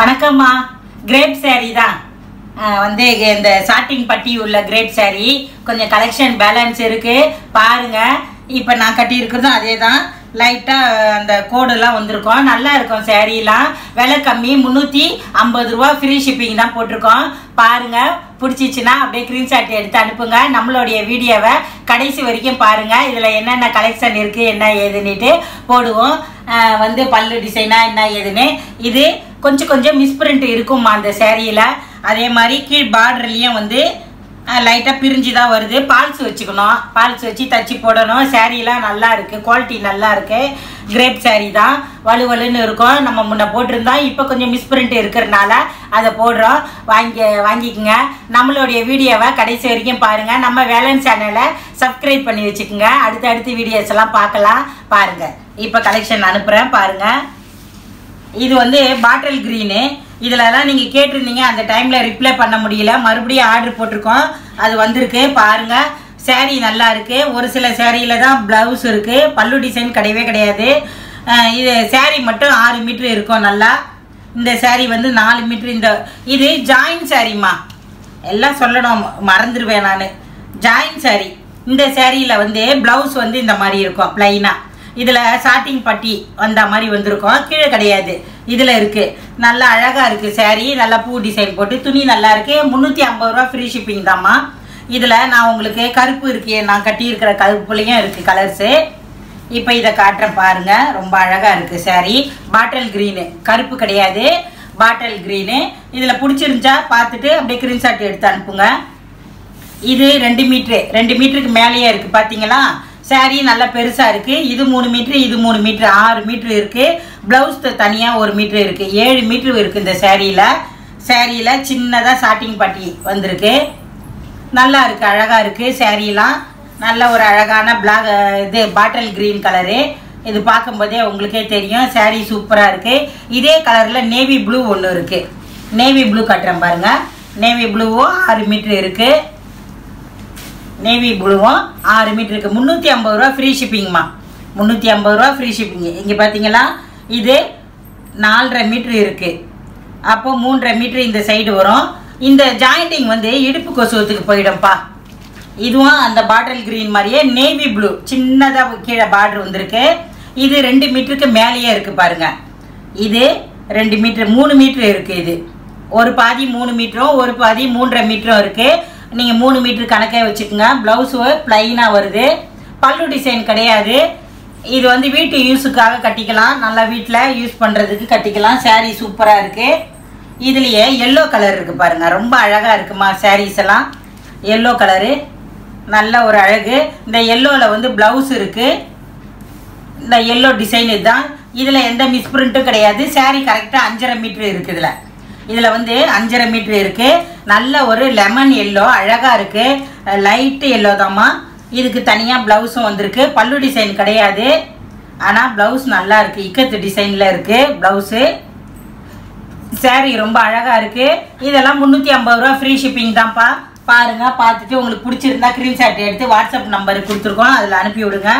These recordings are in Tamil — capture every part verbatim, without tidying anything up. वनकम्मा ग्रेप सारी தான் வந்து இந்த சாட்டிங் பட்டி உள்ள கிரேப் சாரி கொஞ்சம் கலெக்ஷன் பேலன்ஸ் இருக்கு பாருங்க இப்போ நான் கட்டி இருக்குறது அதேதான் லைட்டா அந்த கோடெல்லாம் வந்திருக்கும் நல்லா இருக்கும் சாரிலாம் விலை கம்மி முந்நூற்று ஐம்பது ரூபாய் ஃப்ரீ ஷிப்பிங் தான் போட்டுருக்கோம் பாருங்க பிடிச்சிச்சுனா அப்படியே ஸ்கிரீன்ஷாட் எடுத்து அனுப்புங்க நம்மளுடைய வீடியோவை கடைசி வரைக்கும் பாருங்க இதுல என்னென்ன கலெக்ஷன் இருக்கு என்ன ஏதுன்னு போடுவோம் வந்து பல்லு டிசைனா என்ன ஏதுன்னு இது கொஞ்சம் கொஞ்சம் மிஸ்பிரிண்ட் இருக்குமா அந்த சாரியில அதே மாதிரி கீழ் பார்டர்லயும் வந்து லைட்டா பிரிஞ்சு தான் வருது பால்ஸ் வச்சுக்கணும் பால்ஸ் வச்சு தச்சி போடணும் சாரீலாம் நல்லா இருக்கு குவாலிட்டி நல்லா இருக்கு கிரேப் சாரி தான் வலுவலுன்னு இருக்கும் நம்ம முன்ன போட்டிருந்தா இப்போ கொஞ்சம் மிஸ்பிரிண்ட் இருக்கிறதுனால அதை போடுறோம் வாங்கி வாங்கிக்கோங்க நம்மளுடைய வீடியோவை கடைசி வரைக்கும் பாருங்க நம்ம வேலன் சேனலை சப்ஸ்கிரைப் பண்ணி வச்சுக்கோங்க அடுத்த அடுத்த வீடியோஸ் எல்லாம் பார்க்கலாம் பாருங்க இப்போ கலெக்ஷன் அனுப்புறேன் பாருங்க இது வந்து பாட்டில் கிரீனு இதெல்லாம் நீங்கள் கேட்டிருந்தீங்க அந்த டைமில் ரிப்ளை பண்ண முடியல மறுபடியும் ஆர்டர் போட்டிருக்கோம் அது வந்திருக்கு பாருங்கள் சேரீ நல்லா இருக்குது ஒரு சில சேரீயில் தான் ப்ளவுஸ் இருக்குது பல்லு டிசைன் கிடையவே கிடையாது இது சேரீ மட்டும் ஆறு மீட்ரு இருக்கும் நல்லா இந்த சேரீ வந்து நாலு மீட்ரு இந்த இது ஜாயின் சேரீம்மா எல்லாம் சொல்லணும் மறந்துடுவேன் நான் ஜாயின் சேரீ இந்த சேரீயில் வந்து ப்ளவுஸ் வந்து இந்த மாதிரி இருக்கும் ப்ளைனாக இதில் சாட்டிங் பட்டி வந்த மாதிரி வந்திருக்கும் கீழே கிடையாது இதில் இருக்குது நல்லா அழகாக இருக்குது சாரீ நல்லா பூ டிசைன் போட்டு துணி நல்லா இருக்குது முந்நூற்றி ஐம்பது ரூபா ஃப்ரீ ஷிப்பிங் தாம்மா இதில் நான் உங்களுக்கு கருப்பு இருக்கு நான் கட்டியிருக்கிற கருப்புலையும் இருக்குது கலர்ஸு இப்போ இதை காட்டுறேன் பாருங்கள் ரொம்ப அழகாக இருக்குது சாரீ பாட்டில் க்ரீனு கருப்பு கிடையாது பாட்டில் க்ரீனு இதில் பிடிச்சிருந்துச்சா பார்த்துட்டு அப்படியே ஸ்க்ரீன்ஷாட் எடுத்து அனுப்புங்க இது ரெண்டு மீட்ரு ரெண்டு மீட்டருக்கு மேலேயே இருக்குது பார்த்தீங்களா சாரீ நல்லா பெருசாக இருக்குது இது மூணு மீட்ரு இது மூணு மீட்ரு ஆறு மீட்ரு இருக்குது ப்ளவுஸ் தனியாக ஒரு மீட்ரு இருக்குது ஏழு மீட்ரு இருக்குது இந்த சேரீயில் சேரீயில் சின்னதாக சாட்டிங் பட்டி வந்திருக்கு நல்லா இருக்குது அழகாக இருக்குது சேரீலாம் நல்ல ஒரு அழகான பிளாக் இது பாட்டில் க்ரீன் கலரு இது பார்க்கும்போதே உங்களுக்கே தெரியும் சேரீ சூப்பராக இருக்குது இதே கலரில் நேவி ப்ளூ ஒன்று இருக்குது நேவி ப்ளூ கட்டுறேன் பாருங்கள் நேவி ப்ளூவும் ஆறு மீட்ரு இருக்குது நேவி ப்ளூவும் ஆறு மீட்டர் இருக்குது முந்நூற்றி ஐம்பது ரூபா ஃப்ரீ ஷிப்பிங்மா முந்நூற்றி ஐம்பது ரூபா ஃப்ரீ ஷிப்பிங்கு இங்கே பார்த்தீங்களா இது நாலரை மீட்ரு இருக்குது அப்போது மூன்றரை மீட்ரு இந்த சைடு வரும் இந்த ஜாயிண்டிங் வந்து இடுப்பு கொசுவத்துக்கு போயிடும்ப்பா இதுவும் அந்த பாட்டில் க்ரீன் மாதிரியே நேவி ப்ளூ சின்னதாக கீழே பார்டர் வந்திருக்கு இது ரெண்டு மீட்டருக்கு மேலேயே இருக்குது பாருங்கள் இது ரெண்டு மீட்ரு மூணு மீட்ரு இருக்குது இது ஒரு பாதி மூணு மீட்டரும் ஒரு பாதி மூன்றரை மீட்டரும் இருக்குது நீங்கள் மூணு மீட்ரு கணக்கே வச்சுக்கோங்க ப்ளவுஸு ப்ளைனாக வருது பல்லு டிசைன் கிடையாது இது வந்து வீட்டு யூஸுக்காக கட்டிக்கலாம் நல்லா வீட்டில் யூஸ் பண்ணுறதுக்கு கட்டிக்கலாம் சாரீ சூப்பராக இருக்குது இதுலேயே எல்லோ கலர் இருக்குது பாருங்கள் ரொம்ப அழகாக இருக்குமா சாரீஸ் எல்லாம் எல்லோ கலரு நல்ல ஒரு அழகு இந்த எல்லோவில் வந்து ப்ளவுஸ் இருக்குது இந்த எல்லோ டிசைன் இதுதான் இதில் எந்த மிஸ்பிரிண்ட்டும் கிடையாது சாரீ கரெக்டாக அஞ்சரை மீட்ரு இருக்குது இதில் இதில் வந்து அஞ்சரை மீட்ரு இருக்குது நல்ல ஒரு லெமன் எல்லோ அழகாக இருக்குது லைட்டு எல்லோ தாம்மா இதுக்கு தனியாக ப்ளவுஸும் வந்திருக்கு பல்லு டிசைன் கிடையாது ஆனால் ப்ளவுஸ் நல்லா இருக்குது இக்கத்து டிசைனில் இருக்குது ப்ளவுஸு சாரீ ரொம்ப அழகாக இருக்குது இதெல்லாம் முந்நூற்றி ஐம்பது ரூபா ஃப்ரீ ஷிப்பிங் தான்ப்பா பாருங்கள் பார்த்துட்டு உங்களுக்கு பிடிச்சிருந்தா ஸ்க்ரீன்ஷாட் எடுத்து வாட்ஸ்அப் நம்பருக்கு கொடுத்துருக்கோம் அதில் அனுப்பி விடுங்க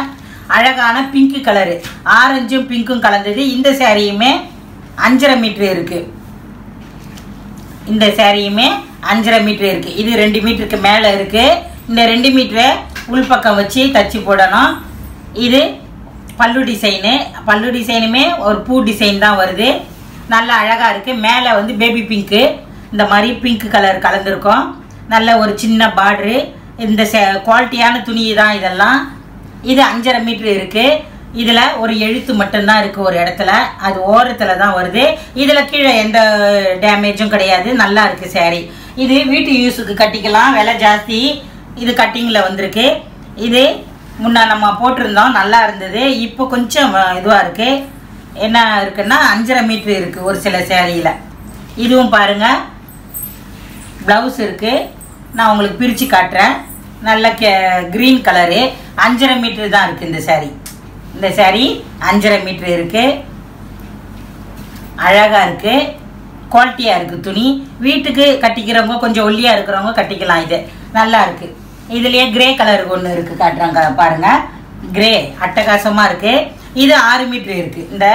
அழகான பிங்க்கு கலரு ஆரஞ்சும் பிங்க்கும் கலந்தது இந்த சாரியுமே அஞ்சரை மீட்ரு இருக்குது இந்த சேரீயுமே அஞ்சரை மீட்ரு இருக்குது இது ரெண்டு மீட்டருக்கு மேலே இருக்குது இந்த ரெண்டு மீட்ரு உள்பக்கம் வச்சு தச்சு போடணும் இது பல்லு டிசைனு பல்லு டிசைனுமே ஒரு பூ டிசைன் தான் வருது நல்லா அழகாக இருக்குது மேலே வந்து பேபி பிங்க்கு இந்த மாதிரி பிங்க் கலர் கலந்துருக்கும் நல்ல ஒரு சின்ன பார்டரு இந்த சே குவாலிட்டியான துணி தான் இதெல்லாம் இது அஞ்சரை மீட்ரு இருக்குது இதில் ஒரு எழுத்து மட்டும்தான் இருக்குது ஒரு இடத்துல அது ஓரத்தில் தான் வருது இதில் கீழே எந்த டேமேஜும் கிடையாது நல்லா இருக்குது சாரி இது வீட்டு யூஸுக்கு கட்டிக்கலாம் விலை ஜாஸ்தி இது கட்டிங்கில் வந்திருக்கு இது முன்னே நம்ம போட்டிருந்தோம் நல்லா இருந்தது இப்போ கொஞ்சம் இதுவாக இருக்குது என்ன இருக்குன்னா அஞ்சரை மீட்ரு இருக்குது ஒரு சில சேரீயில் இதுவும் பாருங்கள் ப்ளவுஸ் இருக்குது நான் உங்களுக்கு பிரித்து காட்டுறேன் நல்ல கே க்ரீன் கலரு அஞ்சரை மீட்ரு தான் இருக்குது இந்த சாரி இந்த சாரீ அஞ்சரை மீட்ரு இருக்குது அழகாக இருக்குது குவாலிட்டியாக இருக்குது துணி வீட்டுக்கு கட்டிக்கிறவங்க கொஞ்சம் ஒல்லியாக இருக்கிறவங்க கட்டிக்கலாம் இது நல்லா இருக்குது இதுலேயே கிரே கலருக்கு ஒன்று இருக்குது காட்டுறாங்க பாருங்கள் கிரே அட்டகாசமாக இருக்குது இது ஆறு மீட்ரு இருக்குது இந்த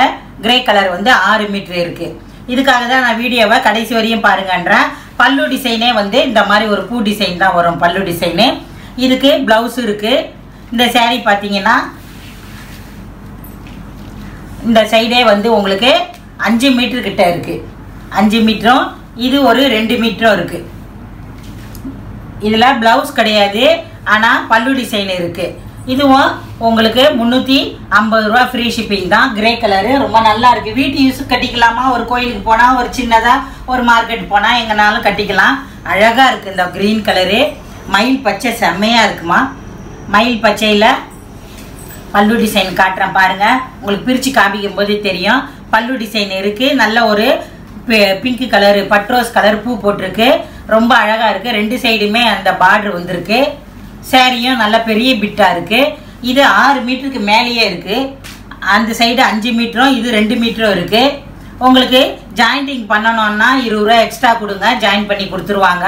கிரே கலர் வந்து ஆறு மீட்ரு இருக்குது இதுக்காக தான் நான் வீடியோவை கடைசி வரையும் பாருங்கன்றேன். பல்லு டிசைனே வந்து இந்த மாதிரி ஒரு பூ டிசைன் தான் வரும். பல்லு டிசைனு இதுக்கு ப்ளவுஸ் இருக்குது. இந்த சேரீ பார்த்தீங்கன்னா இந்த சைடே வந்து உங்களுக்கு அஞ்சு மீட்டர் கிட்ட இருக்குது. அஞ்சு மீட்டரும் இது ஒரு ரெண்டு மீட்டரும் இருக்குது. இதில் ப்ளவுஸ் கிடையாது, ஆனால் பல்லு டிசைன் இருக்குது. இதுவும் உங்களுக்கு முந்நூற்றி ஐம்பது ரூபா ஃப்ரீ ஷிப்பிங் தான். கிரே கலரு ரொம்ப நல்லா இருக்குது. வீட்டு யூஸ் கட்டிக்கலாமா, ஒரு கோயிலுக்கு போனால், ஒரு சின்னதாக ஒரு மார்க்கெட் போனால் எங்கனாலும் கட்டிக்கலாம். அழகாக இருக்குது இந்த க்ரீன் கலரு. மயில் பச்சை செம்மையாக இருக்குமா. மயில் பச்சையில் பல்லு டிசைன் காட்டுறேன் பாருங்கள். உங்களுக்கு பிரித்து காமிக்கும் போது தெரியும். பல்லு டிசைன் இருக்குது. நல்ல ஒரு பிங்க் கலரு, பட்ரோஸ் கலர் பூ போட்டிருக்கு. ரொம்ப அழகாக இருக்குது. ரெண்டு சைடுமே அந்த பார்டர் வந்திருக்கு. சேரீயும் நல்ல பெரிய பிட்டாக இருக்குது. இது ஆறு மீட்டருக்கு மேலேயே இருக்குது. அந்த சைடு அஞ்சு மீட்டரும் இது ரெண்டு மீட்டரும் இருக்குது. உங்களுக்கு ஜாயிண்டிங் பண்ணணும்னா இருபது ரூபா எக்ஸ்ட்ரா கொடுங்க, ஜாயின் பண்ணி கொடுத்துருவாங்க.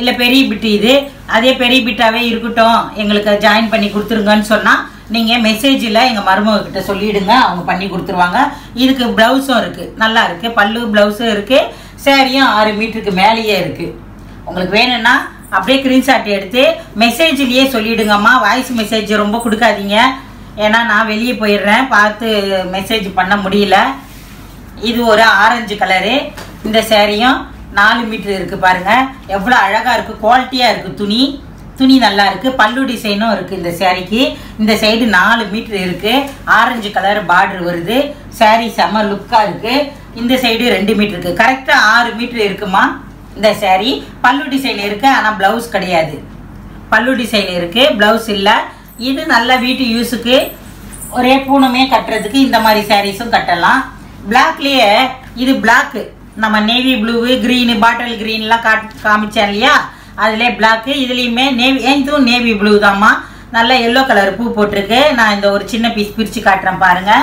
இல்லை பெரிய பிட்டு இது அதே பெரிய பிட்டாகவே இருக்கட்டும், எங்களுக்கு ஜாயின் பண்ணி கொடுத்துருங்கன்னு சொன்னால் நீங்கள் மெசேஜில் எங்கள் மருமகிட்ட சொல்லிவிடுங்க, அவங்க பண்ணி கொடுத்துருவாங்க. இதுக்கு ப்ளவுஸும் இருக்குது, நல்லா இருக்குது. பல்லு ப்ளவுஸும் இருக்குது. சேரீயும் ஆறு மீட்டருக்கு மேலேயே இருக்குது. உங்களுக்கு வேணும்னா அப்படியே ஸ்க்ரீன்ஷாட் எடுத்து மெசேஜ்லேயே சொல்லிவிடுங்கம்மா. வாய்ஸ் மெசேஜ் ரொம்ப கொடுக்காதீங்க, ஏன்னா நான் வெளியே போயிடுறேன், பார்த்து மெசேஜ் பண்ண முடியல. இது ஒரு ஆரஞ்சு கலரு. இந்த சேரீயும் நாலு மீட்ரு இருக்குது பாருங்கள். எவ்வளோ அழகாக இருக்குது, குவாலிட்டியாக இருக்குது. துணி துணி நல்லா இருக்குது. பல்லு டிசைனும் இருக்குது இந்த சேரீக்கு. இந்த சைடு நாலு மீட்ரு இருக்குது. ஆரஞ்சு கலர் பார்டர் வருது. சேரீ செம்ம லுக்காக இருக்குது. இந்த சைடு ரெண்டு மீட்ரு இருக்குது. கரெக்டாக ஆறு மீட்ரு இருக்குமா இந்த சேரீ. பல்லு டிசைன் இருக்குது, ஆனால் ப்ளவுஸ் கிடையாது. பல்லு டிசைன் இருக்குது, ப்ளவுஸ் இல்லை. இது நல்ல வீட்டு யூஸுக்கு, ஒரே பூணமே கட்டுறதுக்கு இந்த மாதிரி சாரீஸும் கட்டலாம். பிளாக்லேயே இது பிளாக்கு, நம்ம நேவி ப்ளூவு, க்ரீனு, பாட்டில் க்ரீன்லாம் காட் காமிச்சேன் இல்லையா, அதிலே பிளாக்கு. இதுலேயுமே நேவி இதுவும் நேவி ப்ளூ தான்மா. நல்லா எல்லோ கலர் பூ போட்டிருக்கு. நான் இந்த ஒரு சின்ன பீஸ் பிரித்து காட்டுறேன் பாருங்கள்.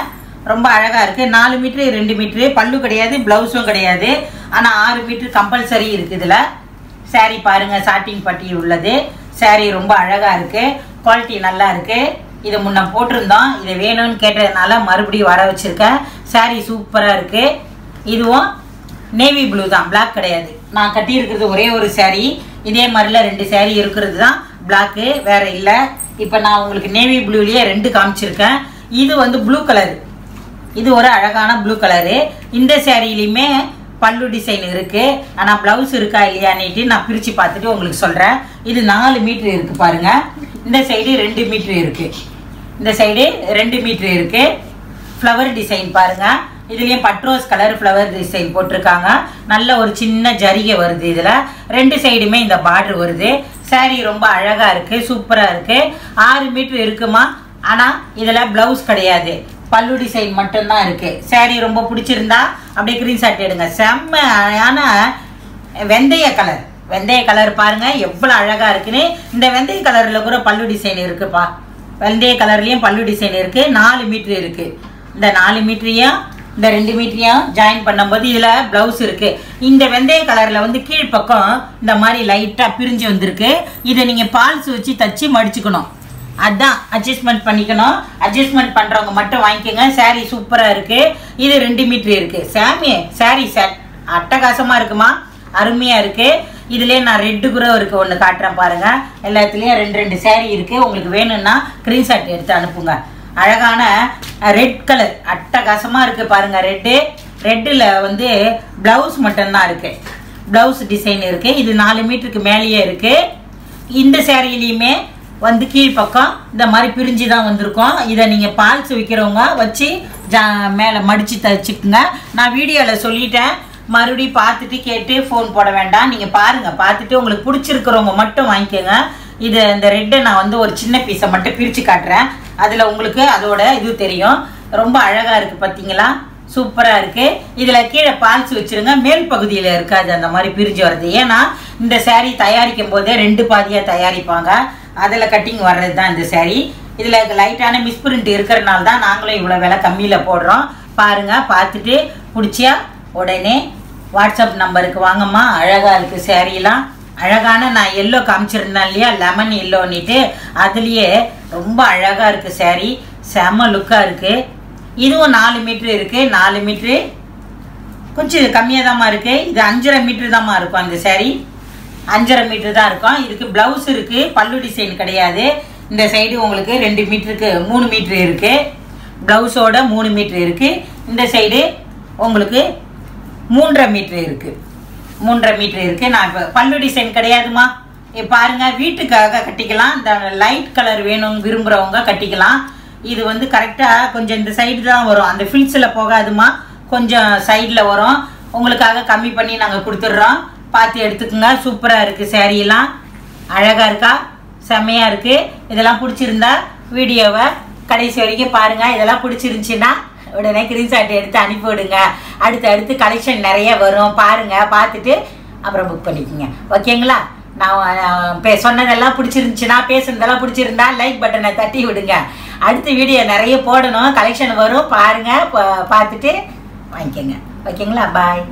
ரொம்ப அழகாக இருக்குது. நாலு மீட்ரு ரெண்டு மீட்ரு. பல்லு கிடையாது, ப்ளவுஸும் கிடையாது, ஆனால் ஆறு மீட்ரு கம்பல்சரி இருக்குது. இதில் சாரீ பாருங்கள், சாட்டிங் பட்டி உள்ளது. சாரீ ரொம்ப அழகாக இருக்குது. குவாலிட்டி நல்லா இருக்குது. இதை முன்ன போட்டிருந்தோம், இதை வேணும்னு கேட்டதுனால மறுபடியும் வர வச்சுருக்கேன். சாரீ சூப்பராக இருக்குது. இதுவும் நேவி ப்ளூ தான், பிளாக் கிடையாது. நான் கட்டியிருக்கிறது ஒரே ஒரு சாரீ. இதே மாதிரிலாம் ரெண்டு சாரீ இருக்கிறது தான். பிளாக்கு வேறு இல்லை. இப்போ நான் உங்களுக்கு நேவி ப்ளூலேயே ரெண்டு காமிச்சிருக்கேன். இது வந்து ப்ளூ கலரு. இது ஒரு அழகான ப்ளூ கலரு. இந்த சேரீலையுமே பல்லு டிசைன் இருக்குது, ஆனால் ப்ளவுஸ் இருக்கா இல்லையான்னுட்டு நான் பிரித்து பார்த்துட்டு உங்களுக்கு சொல்கிறேன். இது நாலு மீட்ரு இருக்குது பாருங்கள். இந்த சைடு ரெண்டு மீட்ரு இருக்குது. இந்த சைடு ரெண்டு மீட்ரு இருக்குது. ஃப்ளவர் டிசைன் பாருங்கள். இதுலேயும் பட்ரோஸ் கலர் ஃப்ளவர் டிசைன் போட்டிருக்காங்க. நல்ல ஒரு சின்ன ஜரிகை வருது. இதில் ரெண்டு சைடுமே இந்த பார்டர் வருது. சேரீ ரொம்ப அழகாக இருக்குது, சூப்பராக இருக்குது. ஆறு மீட்ரு இருக்குமா, ஆனால் இதில் ப்ளவுஸ் கிடையாது. பல்லு டிசைன் மட்டும்தான் இருக்குது. சேரீ ரொம்ப பிடிச்சிருந்தா அப்படியே ஸ்க்ரீன்ஷாட் எடுங்க. செம்மையான வெந்தய கலர். வெந்தய கலர் பாருங்கள் எவ்வளோ அழகாக இருக்குன்னு. இந்த வெந்தய கலரில் கூட பல்லு டிசைன் இருக்குதுப்பா. வெந்தய கலர்லேயும் பல்லு டிசைன் இருக்குது. நாலு மீட்ரு இருக்குது. இந்த நாலு மீட்ரையும் இந்த ரெண்டு மீட்ரையும் ஜாயின் பண்ணும்போது இதில் ப்ளவுஸ் இருக்குது. இந்த வெந்தய கலரில் வந்து கீழ்ப்பக்கம் இந்த மாதிரி லைட்டாக பிரிஞ்சு வந்திருக்கு. இதை நீங்கள் பால்ஸ் வச்சு தச்சு மடிச்சுக்கணும். அதான் அட்ஜஸ்ட்மெண்ட் பண்ணிக்கணும். அட்ஜஸ்ட்மெண்ட் பண்ணுறவங்க மட்டும் வாங்கிக்கோங்க. சாரீ சூப்பராக இருக்குது. இது ரெண்டு மீட்ரு இருக்குது. சாமி சாரீ சார் அட்டகாசமாக இருக்குமா, அருமையாக இருக்குது. இதுலேயே நான் ரெட்டு கூட இருக்குது, ஒன்று காட்டுறேன் பாருங்கள். எல்லாத்துலேயும் ரெண்டு ரெண்டு சாரீ இருக்குது. உங்களுக்கு வேணும்னா ஸ்க்ரீன்ஷாட் எடுத்து அனுப்புங்க. அழகான ரெட் கலர் அட்டகாசமாக இருக்குது பாருங்கள். ரெட்டு ரெட்டில் வந்து ப்ளவுஸ் மட்டும்தான் இருக்குது. ப்ளவுஸ் டிசைன் இருக்குது. இது நாலு மீட்டருக்கு மேலேயே இருக்குது. இந்த சேரீலையுமே வந்து கீழ்ப்பக்கம் இந்த மாதிரி பிரிஞ்சு தான் வந்திருக்கோம். இதை நீங்கள் பால்ஸ் விற்கிறவங்க வச்சு ஜா மேலே மடித்து தச்சுக்குங்க. நான் வீடியோவில் சொல்லிட்டேன், மறுபடியும் பார்த்துட்டு கேட்டு ஃபோன் போட வேண்டாம். நீங்கள் பாருங்கள், பார்த்துட்டு உங்களுக்கு பிடிச்சிருக்கிறவங்க மட்டும் வாங்கிக்கோங்க. இது இந்த ரெட்டை நான் வந்து ஒரு சின்ன பீஸை மட்டும் பிரித்து காட்டுறேன். அதில் உங்களுக்கு அதோட இது தெரியும். ரொம்ப அழகாக இருக்குது பார்த்தீங்களா, சூப்பராக இருக்குது. இதில் கீழே பால்ஸ் வச்சுருங்க, மேல் பகுதியில் இருக்காது அந்த மாதிரி பிரிஞ்சு வர்றது. ஏன்னா இந்த சாரீ தயாரிக்கும் போதே ரெண்டு பாதியாக தயாரிப்பாங்க, அதில் கட்டிங் வர்றது தான் இந்த சேரீ. இதில் லைட்டான மிஸ்பிரிண்ட் இருக்கிறனால தான் நாங்களும் இவ்வளோ விலை கம்மியில் போடுறோம். பாருங்கள், பார்த்துட்டு பிடிச்சா உடனே வாட்ஸ்அப் நம்பருக்கு வாங்கம்மா. அழகாக இருக்குது சேரீலாம். அழகான நான் எல்லோ காமிச்சிருந்தேன் இல்லையா, லெமன் எல்லோன்னிட்டு, அதுலேயே ரொம்ப அழகாக இருக்குது சேரீ. செம லுக்காக இருக்குது. இதுவும் நாலு மீட்ரு இருக்குது. நாலு மீட்ரு கொஞ்சம் கம்மியா தான் இருக்கு இது five point five மீட்டர் தான் இருக்கும் அந்த saree five point five metre தான் இருக்கும் இதுக்கு ब्लाउஸ் இருக்கு பல்லு டிசைன் கிடையாது இந்த சைடு உங்களுக்கு two மீட்டருக்கு three மீட்டர் இருக்கு ब्लाउஸ் ஓட three மீட்டர் இருக்கு இந்த சைடு உங்களுக்கு three point five மீட்டர் இருக்கு three point five மீட்டர் இருக்கு நான் பல்லு டிசைன் கிடையாதுமா ये பாருங்க வீட்டுக்காக கட்டிக்கலாம் இந்த லைட் கலர் வேணும் விரும்பறவங்க கட்டிக்கலாம் இது வந்து கரெக்ட்டா கொஞ்சம் இந்த சைடு தான் வரும் அந்த ஃபில்ஸ்ல போகாதுமா கொஞ்சம் சைடுல வரும் உங்களுக்காக கம்மி பண்ணி நாங்க கொடுத்துறோம் பாத்து எடுத்துக்கங்க சூப்பரா இருக்கு saree எல்லாம் அழகா இருக்கா செமையா இருக்கு இதெல்லாம் பிடிச்சிருந்தா வீடியோவை கடைசி வரைக்கும் பாருங்க இதெல்லாம் பிடிச்சிருந்துச்சுனா உடனே screenshot எடுத்து அனுப்பி விடுங்க அடுத்து அடுத்து கலெக்ஷன் நிறைய வரும் பாருங்க பார்த்துட்டு அப்புறம் புக் பண்ணிக்கங்க ஓகேங்களா நான் பே சொன்னதெல்லாம் பிடிச்சிருந்துச்சுனா பேசுனதெல்லாம் பிடிச்சிருந்தா லைக் பட்டனை தட்டி விடுங்க அடுத்து வீடியோ நிறைய போடணும் கலெக்ஷன் வரும் பாருங்க பார்த்துட்டு வாங்கிக்கங்க ஓகேங்களா பாய்